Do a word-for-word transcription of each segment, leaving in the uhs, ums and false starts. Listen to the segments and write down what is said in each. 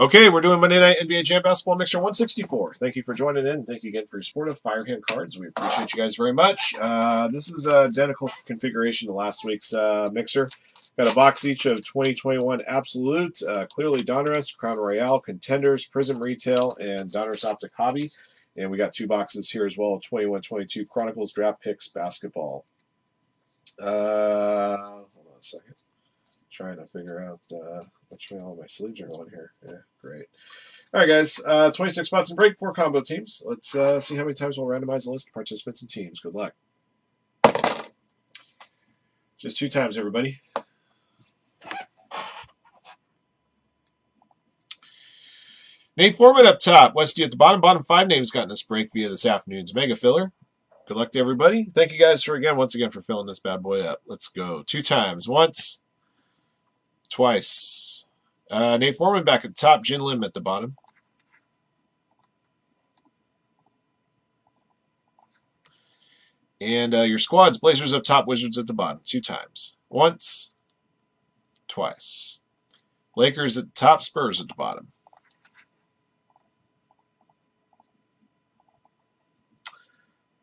Okay, we're doing Monday Night N B A Jam Basketball Mixer one sixty-four. Thank you for joining in. Thank you again for your support of Firehand Cards. We appreciate you guys very much. Uh, this is an identical configuration to last week's uh, mixer. Got a box each of twenty twenty-one Absolute, uh, Clearly Donruss, Crown Royale, Contenders, Prism Retail, and Donruss Optic Hobby. And we got two boxes here as well, twenty-one twenty-two Chronicles, Draft Picks, Basketball. Uh, hold on a second. Trying to figure out uh, which way all my sleeves are going here. Yeah, great. All right, guys. Uh, twenty-six spots and break, four combo teams. Let's uh, see how many times we'll randomize the list of participants and teams. Good luck. Just two times, everybody. Nate Foreman up top. Westy at the bottom. Bottom five names got in this break via this afternoon's mega filler. Good luck to everybody. Thank you guys for again, once again, for filling this bad boy up. Let's go. Two times. Once. Twice. Uh, Nate Foreman back at the top. Jin Lim at the bottom. And uh, your squads, Blazers up top, Wizards at the bottom. Two times. Once. Twice. Lakers at the top, Spurs at the bottom.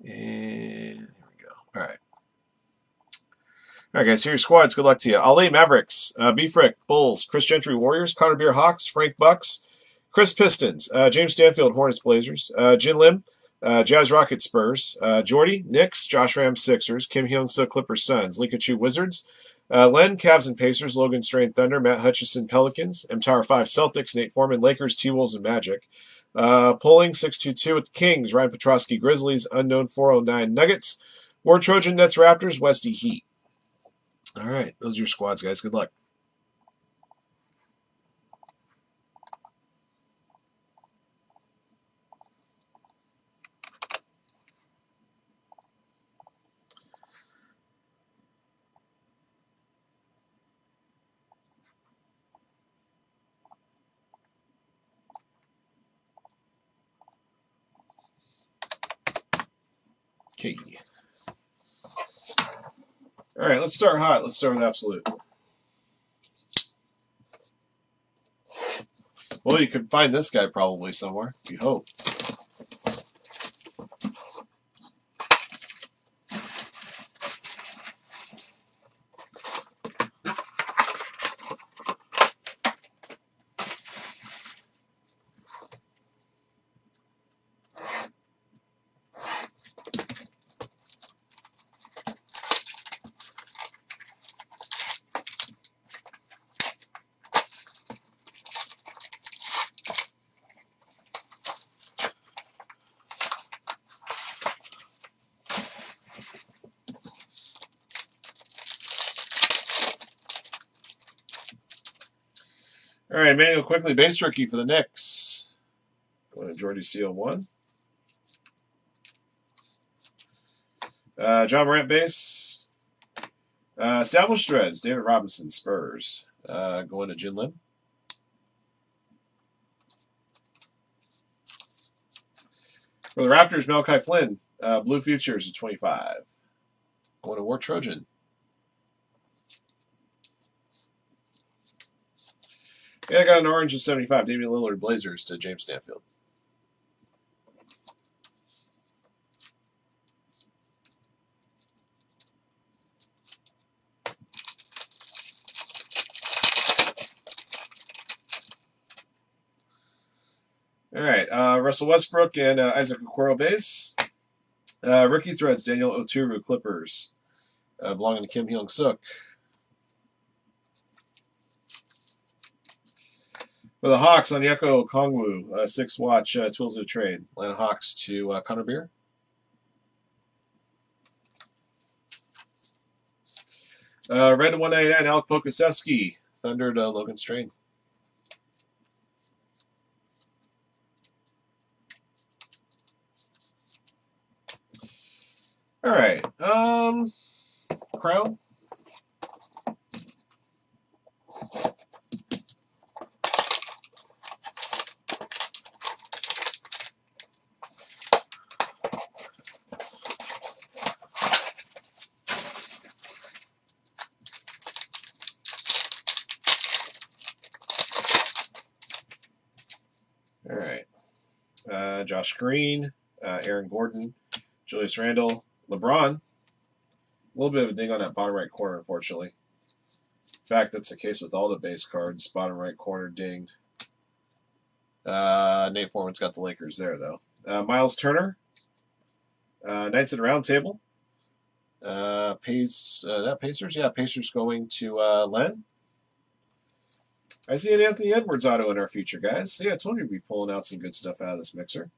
And here we go. All right. All right, guys, here are your squads. Good luck to you. Ali, Mavericks. Uh, B. Frick, Bulls. Chris Gentry, Warriors. Connor Beer, Hawks. Frank, Bucks. Chris, Pistons. Uh, James Stanfield, Hornets, Blazers. Uh, Jin Lim, uh, Jazz, Rockets, Spurs. Uh, Jordy, Knicks. Josh Ram, Sixers. Kim Hyung-suk, Clippers, Suns. Lika Chu, Wizards. Uh, Len, Cavs and Pacers. Logan Strain, Thunder. Matt Hutchison, Pelicans. M Tower five, Celtics. Nate Foreman, Lakers. T-Wolves, and Magic. Uh, Polling, six two two with the Kings. Ryan Petrosky, Grizzlies. Unknown, four oh nine, Nuggets. War Trojan, Nets, Raptors. Westy, Heat. All right, those are your squads, guys. Good luck. Okay. All right, let's start hot. Let's start with Absolute. Well, you could find this guy probably somewhere. You hope. All right, Emmanuel Quickley, base rookie for the Knicks. Going to Jordy Seal one. Uh, John Morant, base. Uh, established threads, David Robinson, Spurs. Uh, going to Jin Lim. For the Raptors, Malachi Flynn, uh, Blue Futures at twenty-five. Going to War Trojan. And I got an orange of seventy-five, Damian Lillard, Blazers to James Stanfield. All right, uh, Russell Westbrook and uh, Isaac Okoro base. Uh, rookie threads, Daniel Oturu, Clippers, uh, belonging to Kim Hyung-suk. For the Hawks, Onyeka Okongwu, uh, six watch, uh, tools of trade. Atlanta Hawks to uh, Connor Beer. Uh, red to one ninety-nine, Aleksej Pokuševski, Thunder to uh, Logan Strain. All right, um, Crown. All right. Uh, Josh Green, uh, Aaron Gordon, Julius Randle, LeBron. A little bit of a ding on that bottom right corner, unfortunately. In fact, that's the case with all the base cards. Bottom right corner dinged. Uh, Nate Foreman's got the Lakers there, though. Uh, Miles Turner, uh, Knights at Roundtable. Uh, Pace, uh, that Pacers? Yeah, Pacers going to uh, Len. I see an Anthony Edwards auto in our future, guys. So, yeah, I told you we'd be pulling out some good stuff out of this mixer.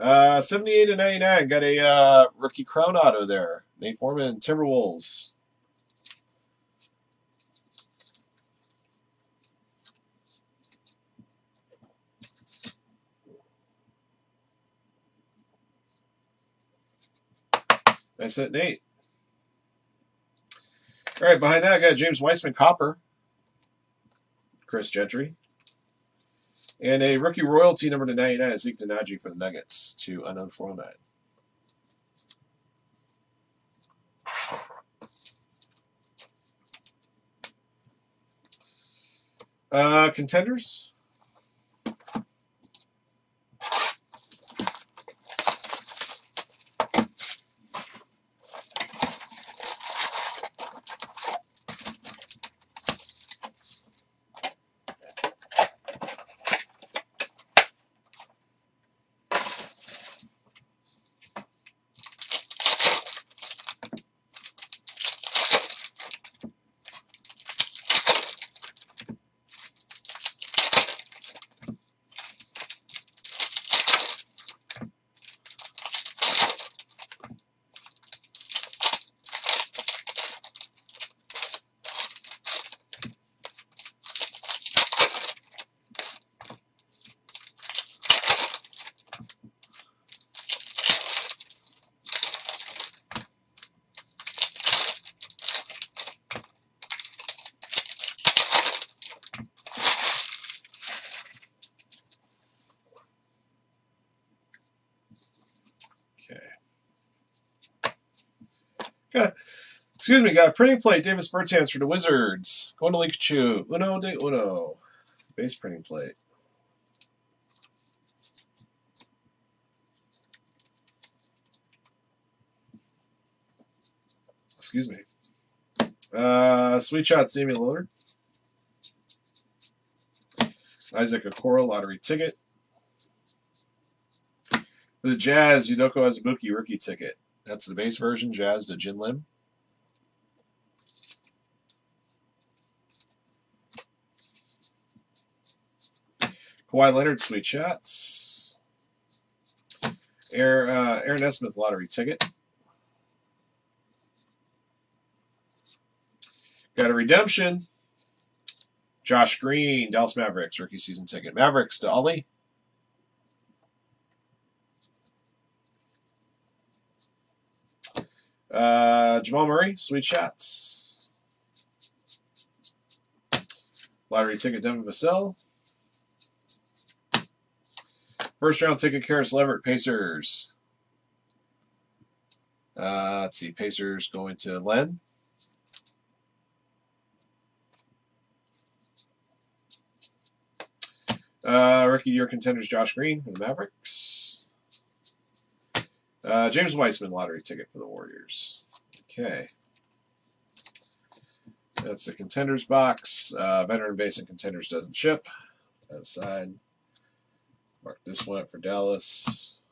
Uh, seventy-eight to ninety-nine. Got a uh, rookie Crown auto there. Nate Foreman, Timberwolves. Nice hit, Nate. All right, behind that, I got James Weissman Copper, Chris Gentry, and a rookie royalty number to ninety-nine, Zeke Nnaji for the Nuggets to unknown four oh nine. Uh, contenders. Excuse me, got a printing plate, Davis Bertans for the Wizards. Going to Likachu. Uno de uno. Base printing plate. Excuse me. Uh, sweet shots, Damian Lillard. Isaac Okoro, lottery ticket. For the Jazz, Yudoko Asabuki, rookie ticket. That's the base version, Jazz to Jin Lim. Kawhi Leonard, sweet shots. Air, uh, Aaron Nesmith, lottery ticket. Got a redemption. Josh Green, Dallas Mavericks, rookie season ticket. Mavericks to Ollie. Uh, Jamal Murray, sweet shots. Lottery ticket, Devin Vassell. First round ticket, Karis Levert, Pacers. Uh, let's see, Pacers going to Len. Uh, rookie year contenders, Josh Green for the Mavericks. Uh, James Weissman, lottery ticket for the Warriors. Okay. That's the contenders box. Uh, veteran base and contenders doesn't ship. That aside. Mark this one up for Dallas.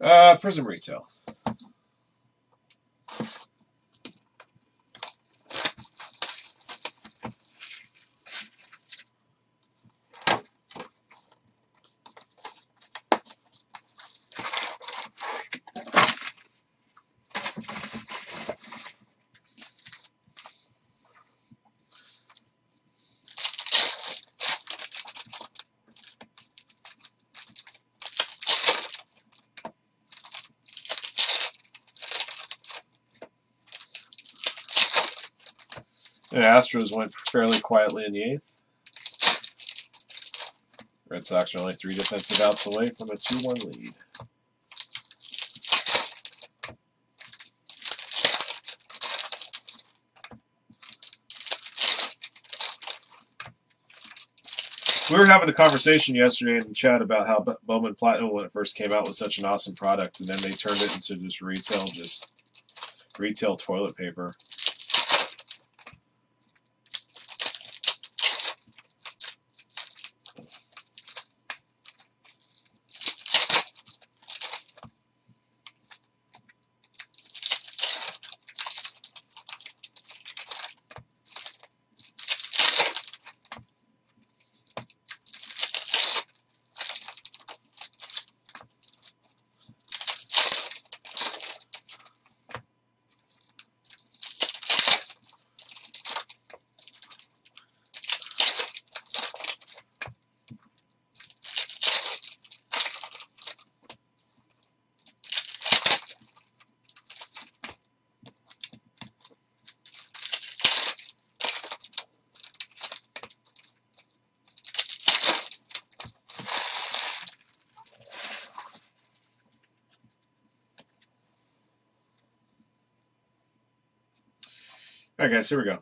Uh, Prism Retail. Astros went fairly quietly in the eighth. Red Sox are only three defensive outs away from a two one lead. We were having a conversation yesterday in the chat about how Bowman Platinum, when it first came out, was such an awesome product, and then they turned it into just retail, just retail toilet paper. Alright guys, here we go.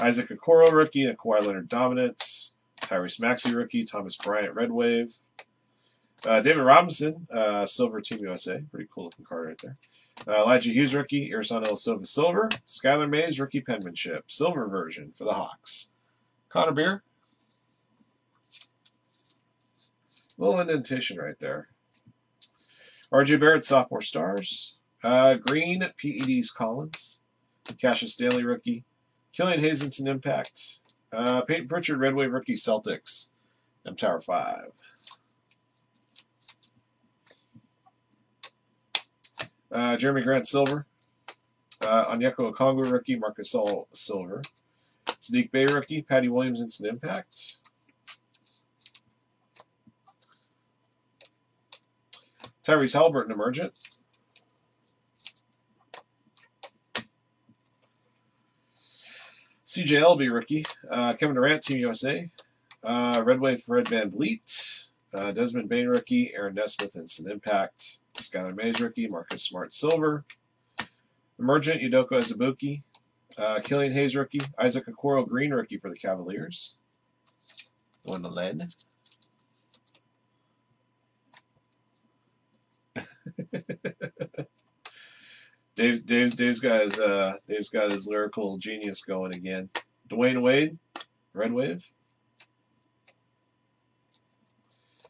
Isaac Okoro, rookie, a Kawhi Leonard dominance. Tyrese Maxey, rookie. Thomas Bryant, Red Wave. Uh, David Robinson, uh, silver, Team U S A. Pretty cool looking card right there. Uh, Elijah Hughes, rookie. Ersan El Silva, silver. Skylar Mays, rookie penmanship. Silver version for the Hawks. Connor Beer. Little indentation right there. R J Barrett, sophomore stars. Uh, Green, P E Ds, Collins. Cassius Stanley, rookie. Killian Hayes, instant impact. Uh, Peyton Pritchard, Red Wave, rookie, Celtics. M Tower five. Uh, Jeremy Grant, silver. Uh, Onyeka Okongwu, rookie. Marcus All, silver. Sadiq Bey, rookie. Patty Williams, instant impact. Tyrese Halliburton, emergent. C J L B, rookie. Uh, Kevin Durant, Team U S A. Uh, Red Wave for Red Van Vliet. Uh, Desmond Bain, rookie. Aaron Nesmith, instant impact. Skylar Mays, rookie. Marcus Smart, silver. Emergent, Yudoko Asabuki. Uh, Killian Hayes, rookie. Isaac Okoro, green, rookie for the Cavaliers. Going to lead. Dave, Dave, Dave's got his uh, Dave's got his lyrical genius going again. Dwayne Wade, Red Wave.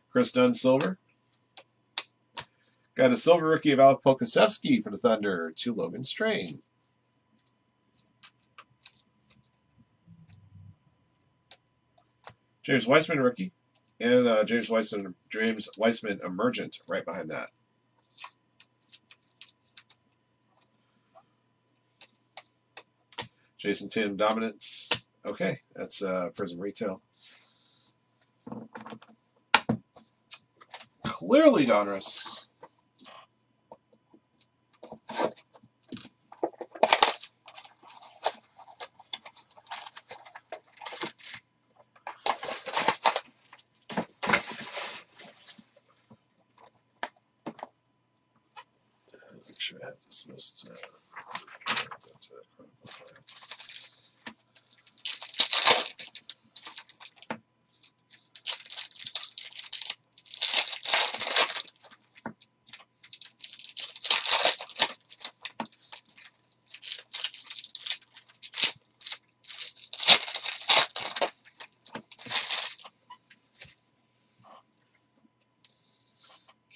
Chris Dunn, silver. Got a silver rookie of Aleksej Pokuševski for the Thunder to Logan Strain. James Wiseman, rookie, and uh, James Wiseman, James Wiseman, emergent, right behind that. Jason Tatum, dominance. Okay, that's uh, Prism Retail. Clearly Donruss. Make sure I have this most. Uh, that's it.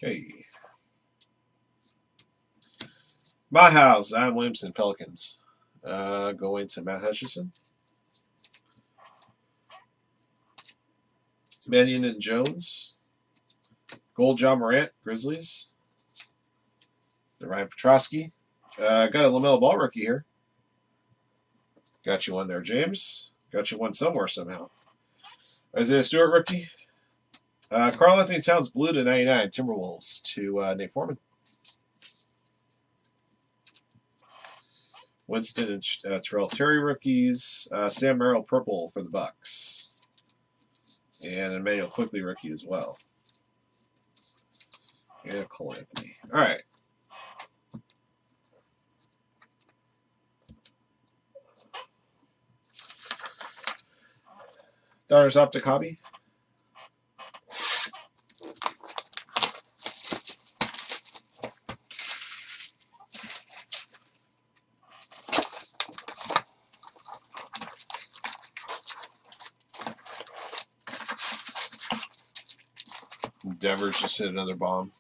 Okay. My house, Zion Williamson, Pelicans. Uh, going to Matt Hutchison. Mannion and Jones. Gold, John Morant, Grizzlies. The Ryan Petrosky. Uh, got a LaMelo Ball rookie here. Got you one there, James. Got you one somewhere somehow. Isaiah Stewart, rookie. Uh, Carl Anthony Towns, blue to ninety-nine, Timberwolves to uh, Nate Foreman. Winston and uh, Terrell Terry, rookies. Uh, Sam Merrill, purple for the Bucks. and Emmanuel Quickley rookie as well. And Cole Anthony. All right. Donruss Optic Hobby. Devers just hit another bomb.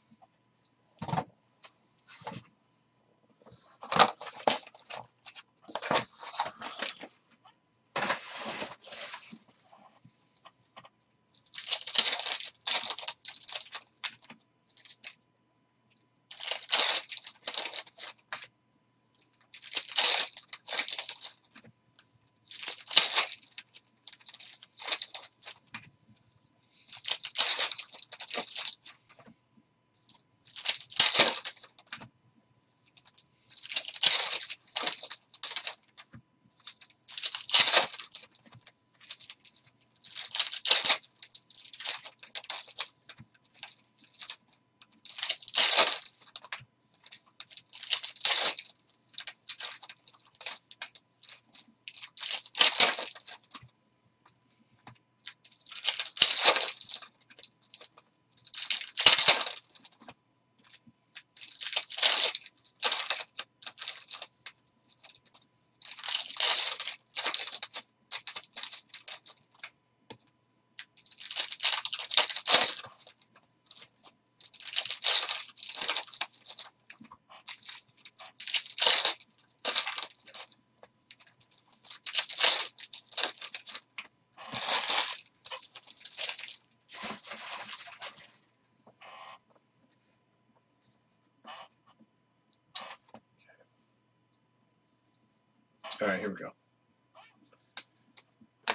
All right, here we go.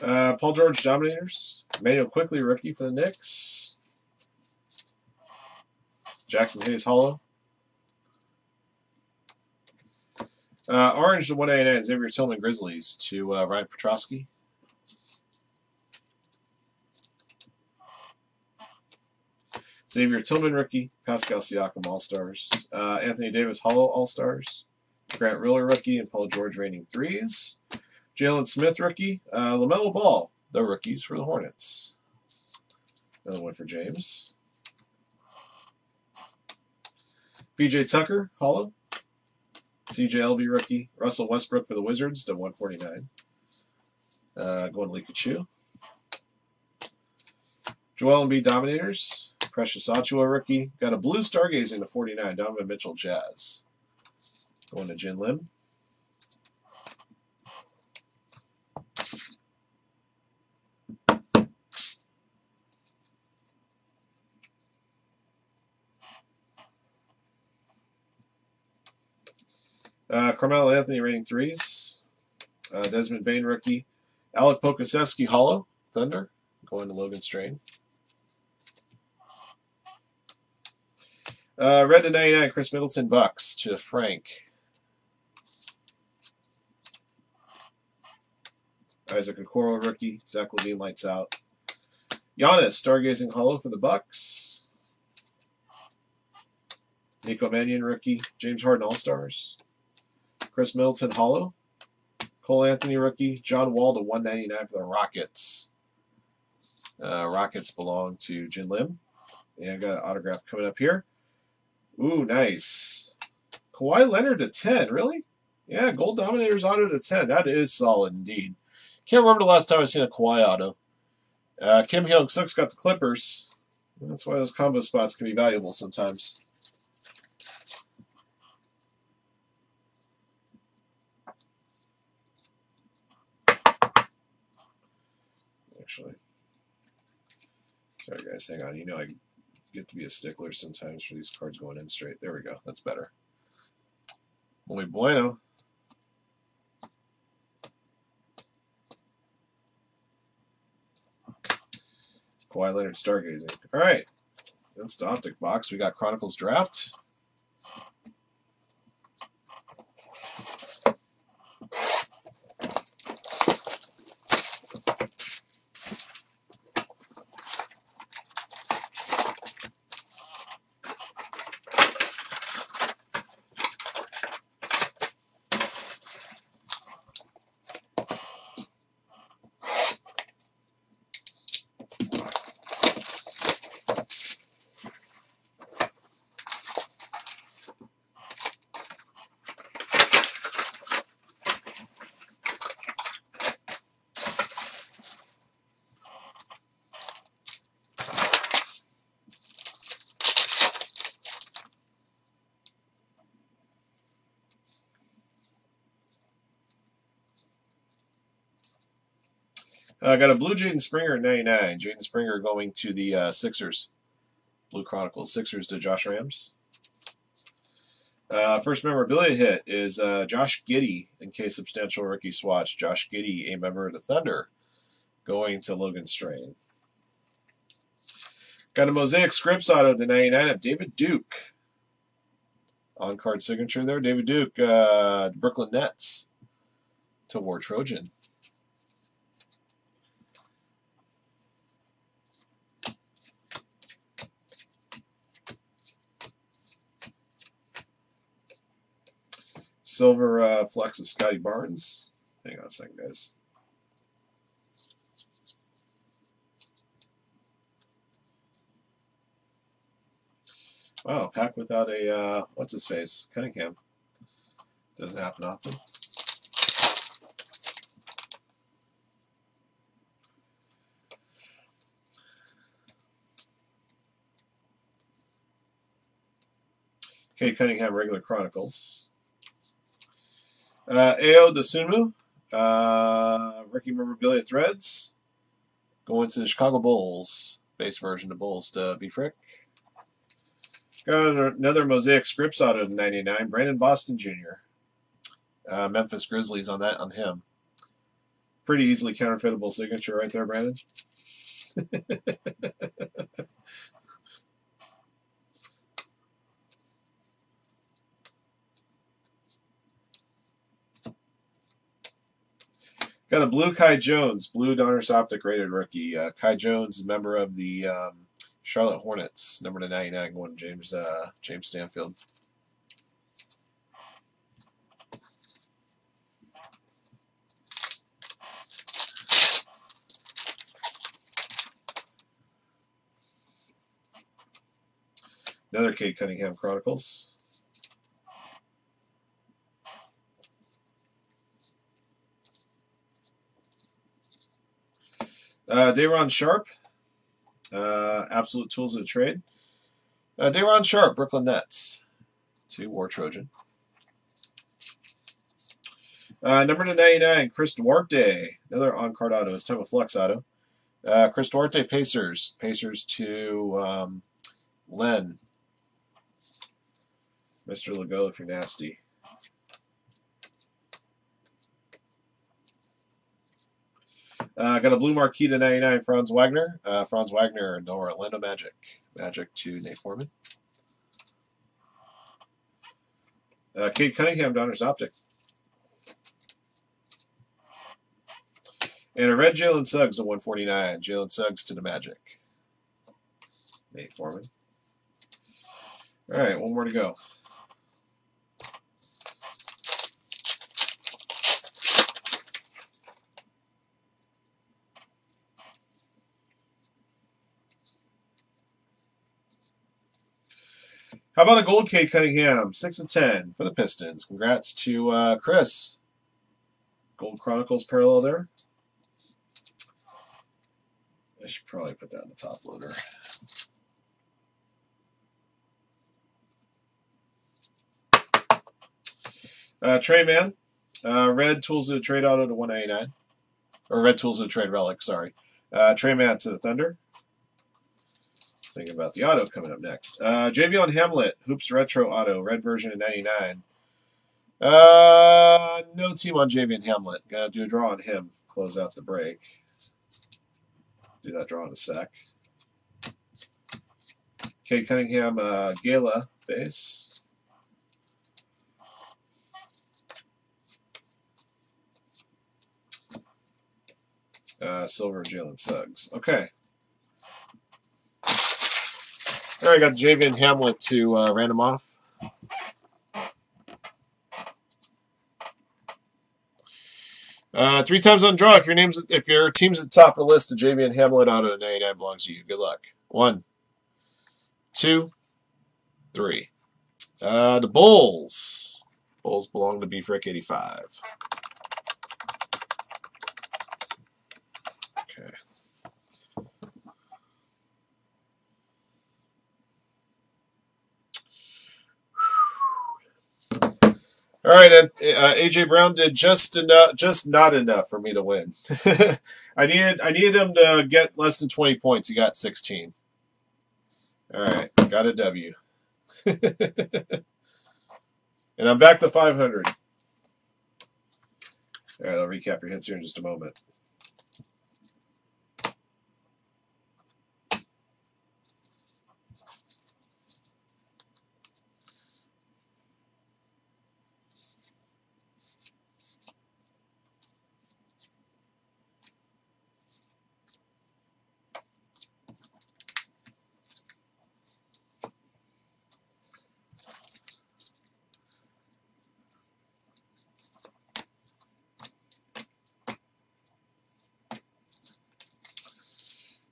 Uh, Paul George Dominators. Emmanuel Quickley, rookie for the Knicks. Jackson Hayes hollow. Uh, orange to one eighty-nine, Xavier Tillman Grizzlies to uh, Ryan Petrosky. Xavier Tillman rookie. Pascal Siakam All-Stars. Uh, Anthony Davis hollow All-Stars. Grant Riller rookie and Paul George reigning threes. Jalen Smith rookie. Uh, LaMelo Ball, the rookies for the Hornets. Another one for James. B J Tucker, hollow. C J L B rookie. Russell Westbrook for the Wizards to one forty-nine. Uh, going to Likachu. Joel Embiid Dominators. Precious Achiuwa rookie. Got a blue stargazing to forty-nine. Donovan Mitchell Jazz. Going to Jin Lim. Uh, Carmelo Anthony reigning threes. Uh, Desmond Bain rookie. Aleksej Pokuševski hollow. Thunder. Going to Logan Strain. Uh, red to ninety-nine. Chris Middleton Bucks to Frank. Isaac Okoro rookie. Zach LaVine lights out. Giannis, stargazing hollow for the Bucks. Nico Mannion rookie. James Harden All-Stars. Chris Middleton hollow. Cole Anthony rookie. John Wall to one ninety-nine for the Rockets. Uh, Rockets belong to Jin Lim. And I've got an autograph coming up here. Ooh, nice. Kawhi Leonard to ten. Really? Yeah, Gold Dominators auto to ten. That is solid indeed. Can't remember the last time I've seen a Kawhi auto. Uh, Kim Hyung-suk's got the Clippers. That's why those combo spots can be valuable sometimes. Actually. Sorry, guys. Hang on. You know I get to be a stickler sometimes for these cards going in straight. There we go. That's better. Muy bueno. Kawhi Leonard stargazing. All right, that's the optic box. We got Chronicles Draft. I uh, got a blue Jaden Springer at ninety-nine. Jaden Springer going to the uh, Sixers. Blue Chronicles. Sixers to Josh Rams. Uh, first memorabilia hit is uh, Josh Giddey in case substantial rookie swatch. Josh Giddey, a member of the Thunder, going to Logan Strain. Got a Mosaic Scripps auto to ninety-nine of David Duke. On-card signature there. David Duke, uh, Brooklyn Nets to War Trojan. Silver uh, flex of Scotty Barnes. Hang on a second, guys. Wow, pack without a, uh, what's his face? Cunningham. Doesn't happen often. Cade Cunningham, regular Chronicles. Uh, Ayo Dosunmu, uh, rookie memorabilia threads, going to the Chicago Bulls, base version of Bulls to B. Frick. Got another Mosaic Scripps auto of ninety-nine, Brandon Boston Junior Uh, Memphis Grizzlies on that, on him. Pretty easily counterfeitable signature right there, Brandon. Got a blue Kai Jones, blue Donruss Optic rated rookie. Uh, Kai Jones, member of the um, Charlotte Hornets, number to ninety-nine, going to James uh, James Stanfield. Another Cade Cunningham Chronicles. Uh, Day'Ron Sharpe, uh, Absolute Tools of the Trade. Uh, Day'Ron Sharpe, Brooklyn Nets, to War Trojan. Uh, number to ninety-nine, Chris Duarte, another on-card auto, this time a flex auto. Uh, Chris Duarte, Pacers, Pacers to um, Len. Mister Legault, if you're nasty. Uh, got a blue marquee to ninety-nine, Franz Wagner. Uh, Franz Wagner, no Orlando Magic. Magic to Nate Foreman. Uh, Cade Cunningham, Donruss Optic. And a red Jalen Suggs to one forty-nine. Jalen Suggs to the Magic. Nate Foreman. All right, one more to go. How about a gold Cade Cunningham, six of ten for the Pistons. Congrats to uh, Chris. Gold Chronicles parallel there. I should probably put that in the top loader. Uh, Trey Mann, uh, red Tools of the Trade auto to one ninety-nine. Or red Tools of the Trade relic, sorry. Uh, Trey Mann to the Thunder. Thinking about the auto coming up next. Uh, Javion Hamlet, Hoops Retro Auto, red version of ninety-nine. Uh, no team on Javion Hamlet. Gotta do a draw on him. Close out the break. Do that draw in a sec. Cade Cunningham, uh, Gala base. Uh, silver Jalen Suggs. Okay. All right, I got Javion Hamlet to uh, random off. Uh, three times on draw. If your name's if your team's at the top of the list, the Javion Hamlet auto ninety-nine belongs to you. Good luck. One, two, three. Uh, the Bulls. Bulls belong to B. Frick eighty-five. All right, and, uh, A J Brown did just enough, just not enough for me to win. I needed, I needed him to get less than twenty points. He got sixteen. All right, got a W. And I'm back to five hundred. All right, I'll recap your hits here in just a moment.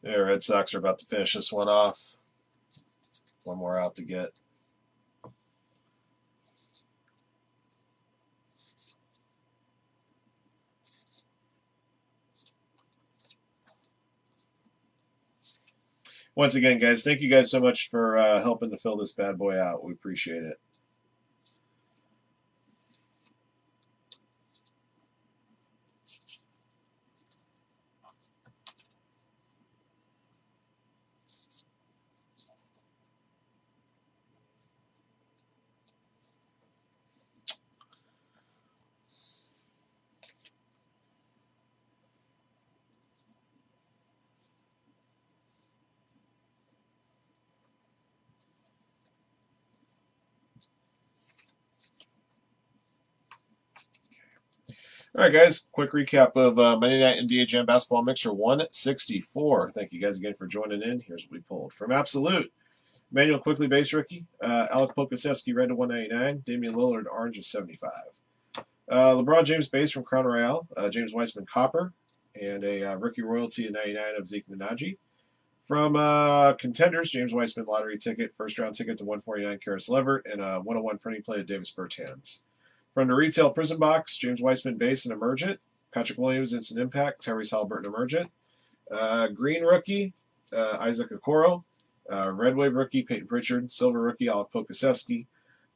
Yeah, Red Sox are about to finish this one off. One more out to get. Once again, guys, thank you guys so much for uh, helping to fill this bad boy out. We appreciate it. All right, guys, quick recap of uh, Monday Night N B A Jam Basketball Mixer one sixty-four. Thank you guys again for joining in. Here's what we pulled. From Absolute, Emmanuel Quickley, base rookie. Uh, Aleksej Pokuševski, red to one ninety-nine. Damian Lillard, orange to seventy-five. Uh, LeBron James, base from Crown Royale. Uh, James Wiseman, copper. And a uh, rookie royalty to ninety-nine of Zeke Nnaji. From uh, Contenders, James Wiseman, lottery ticket. First round ticket to one forty-nine, Karis Levert. And a one oh one printing play to Davis Bertans. From the Retail Prism Box, James Wiseman, base and emergent. Patrick Williams, instant impact. Tyrese Halliburton, emergent. Uh, green rookie, uh, Isaac Okoro. Uh, Red Wave rookie, Peyton Pritchard. Silver rookie, Aleksej Pokuševski.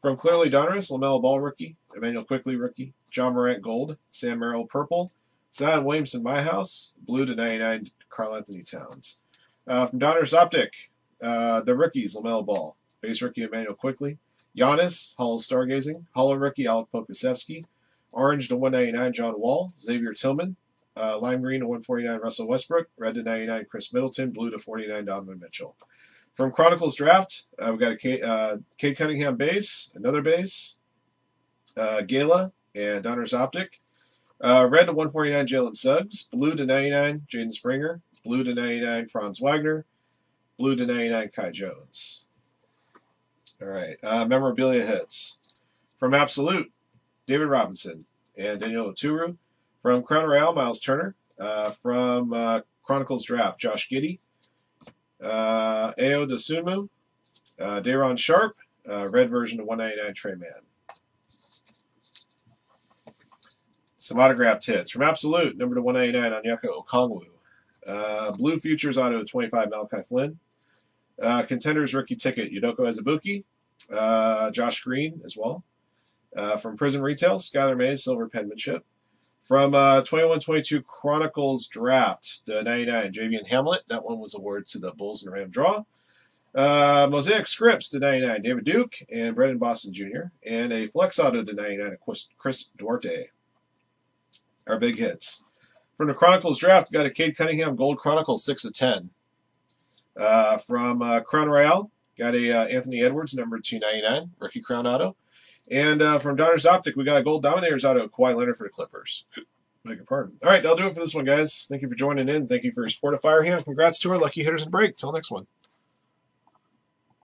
From Clearly Donruss, LaMelo Ball rookie. Emmanuel Quickley, rookie. John Morant, gold. Sam Merrill, purple. Zion Williamson, my house. Blue to ninety-nine, Carl Anthony Towns. Uh, from Donruss Optic, uh, the rookies, LaMelo Ball. Base rookie, Emmanuel Quickley. Giannis, Hollow Stargazing. Hollow rookie, Aleksej Pokuševski. Orange to one ninety-nine, John Wall. Xavier Tillman. Uh, lime green to one forty-nine, Russell Westbrook. Red to ninety-nine, Chris Middleton. Blue to forty-nine, Donovan Mitchell. From Chronicles Draft, uh, we got a Cade, uh, Cade Cunningham base, another base. Uh, Gala and Donruss Optic. Uh, red to one forty-nine, Jalen Suggs. Blue to ninety-nine, Jaden Springer. Blue to ninety-nine, Franz Wagner. Blue to ninety-nine, Kai Jones. All right, uh, memorabilia hits. From Absolute, David Robinson and Daniel Oturu. From Crown Royale, Miles Turner. Uh, from uh, Chronicles Draft, Josh Giddey. Uh, Ayo Dosunmu. Uh, Day'Ron Sharpe. Uh, red version to one ninety-nine, Trey Mann. Some autographed hits. From Absolute, number to one ninety-nine, Onyeka Okongwu. Uh, Blue Futures auto to twenty-five, Malachi Flynn. Uh, Contenders rookie ticket, Yudoko Asabuki. Uh, Josh Green as well. Uh, from Prism Retail, Skylar Mays, silver penmanship. From uh, twenty-one twenty-two Chronicles Draft, the ninety-nine, Javian Hamlet. That one was awarded to the Bulls and Ram Draw. Uh, Mosaic Scripts, the ninety-nine, David Duke and Brendan Boston Junior And a Flex Auto, the ninety-nine, Chris Duarte. Our big hits. From the Chronicles Draft, we got a Cade Cunningham Gold Chronicle six of ten. Uh, from uh, Crown Royale, got a uh, Anthony Edwards, number two ninety-nine, rookie Crown Auto. And uh, from Donruss Optic, we got a Gold Dominators Auto, Kawhi Leonard for the Clippers. Beg your pardon. All right, that'll do it for this one, guys. Thank you for joining in. Thank you for your support of Firehand. Congrats to our lucky hitters and break. Till next one.